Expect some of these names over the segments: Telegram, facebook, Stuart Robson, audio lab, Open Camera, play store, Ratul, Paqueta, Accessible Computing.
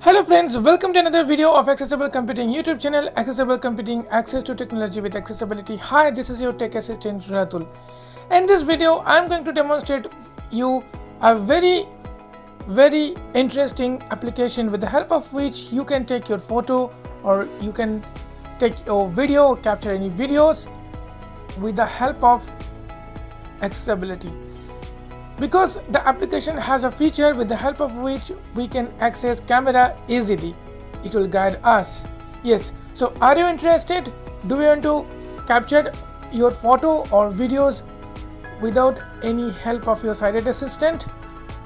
Hello friends, welcome to another video of Accessible Computing YouTube channel. Accessible Computing, access to technology with accessibility. Hi, this is your tech assistant Ratul. In this video, I'm going to demonstrate you a very interesting application with the help of which you can take your photo or you can take your video or capture any videos with the help of accessibility. Because the application has a feature with the help of which we can access camera easily. It will guide us. Yes, so are you interested? Do you want to capture your photo or videos without any help of your sighted assistant?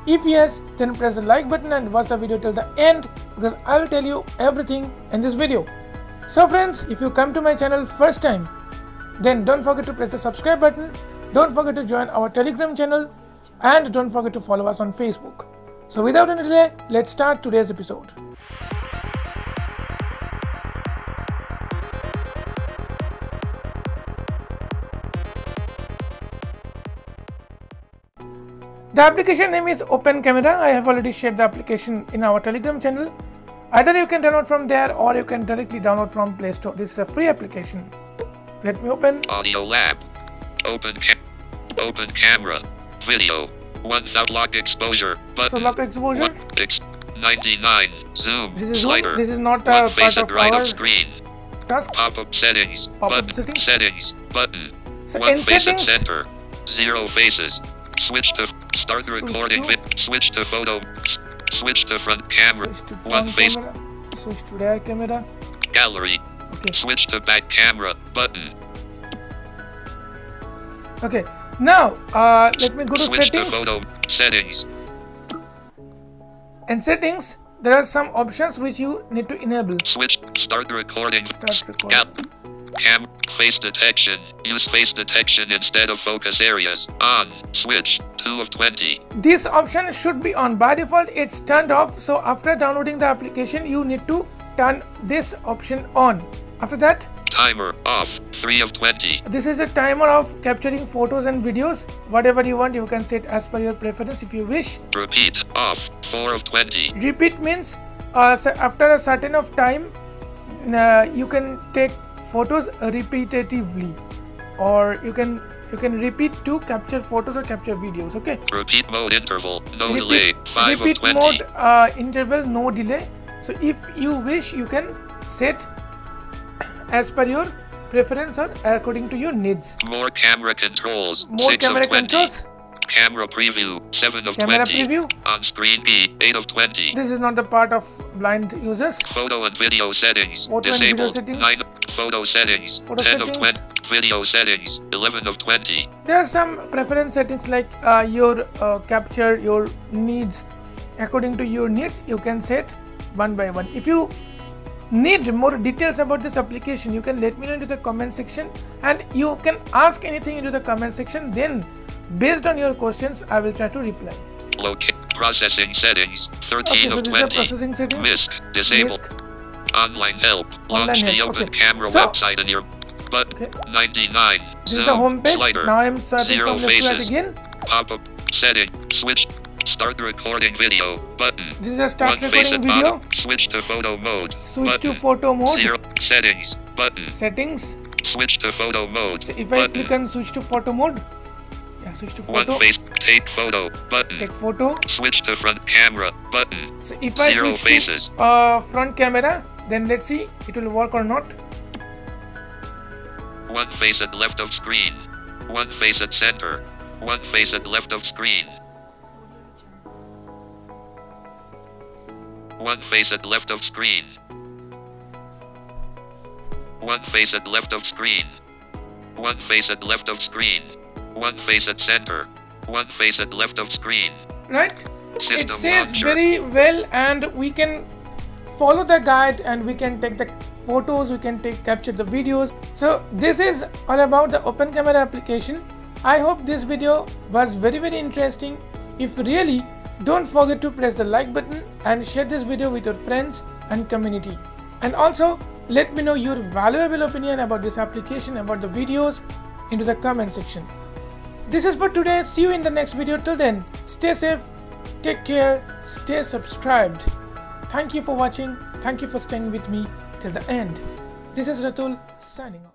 If yes, then press the like button and watch the video till the end, because I will tell you everything in this video. So friends, if you come to my channel first time, then don't forget to press the subscribe button. Don't forget to join our Telegram channel. And don't forget to follow us on Facebook. So without any delay, let's start today's episode. The application name is Open Camera. I have already shared the application in our Telegram channel. Either you can download from there or you can directly download from Play Store. This is a free application. Let me open Audio Lab. Open camera. Video. 1,000 lock exposure. But so lock exposure. 1, 6, 99. Zoom. Slider. This is not a part of right our screen. Task. Pop-up settings. Settings. Button. So one in face settings. At center. 0 faces. Switch to start recording. Switch to photo. Switch to front camera. Switch to front camera. Switch to rear camera. Gallery. Okay. Switch to back camera. Button. Okay. Now let me go to settings. In settings, there are some options which you need to enable. Switch start recording. Cam face detection. Use face detection instead of focus areas. On switch 2 of 20. This option should be on. By default, it's turned off. So after downloading the application, you need to turn this option on. After that. Timer off 3 of 20. This is a timer of capturing photos and videos. Whatever you want, you can set as per your preference if you wish. Repeat off 4 of 20. Repeat means after a certain of time, you can take photos repetitively, or you can repeat to capture photos or capture videos. Okay. Repeat mode interval no delay 5 of 20. Repeat mode interval no delay. So if you wish, you can set as per your preference or according to your needs. More camera controls. More camera controls. Camera preview 7 of 20. Camera preview. On screen B 8 of 20. This is not the part of blind users. Photo and video settings. Photo disabled. And video settings. 9 photo settings. Photo 10 settings. Of 20. Video settings 11 of 20. There are some preference settings like your capture your needs. According to your needs, you can set one by one. If you need more details about this application, you can let me know into the comment section, and you can ask anything into the comment section. Then based on your questions, I will try to reply. Locate processing settings 13 of 20. Processing settings. Misc disabled. Misc. Online help. Launch the Open Camera website in your but 99. This is the home page. Slider. Now I am starting from left to right again. Pop up setting switch. Start recording video button. This is a start recording video. Switch to photo mode. Switch button. To photo mode. 0 settings button. Settings. Switch to photo mode. So if button. I click on switch to photo mode. Yeah, switch to photo. One face take photo button. Take photo. Switch to front camera button. So if I switch faces. To front camera, then let's see it will work or not. One face at left of screen. One face at center. One face at left of screen. One face at left of screen. One face at left of screen. One face at left of screen. One face at center. One face at left of screen. Right? System it says launcher. Very well, and we can follow the guide and we can take the photos, we can capture the videos. So this is all about the Open Camera application. I hope this video was very interesting. If really, don't forget to press the like button and share this video with your friends and community. And also let me know your valuable opinion about this application, about the videos, into the comment section. This is for today. See you in the next video. Till then, stay safe, take care, stay subscribed. Thank you for watching. Thank you for staying with me till the end. This is Ratul signing off.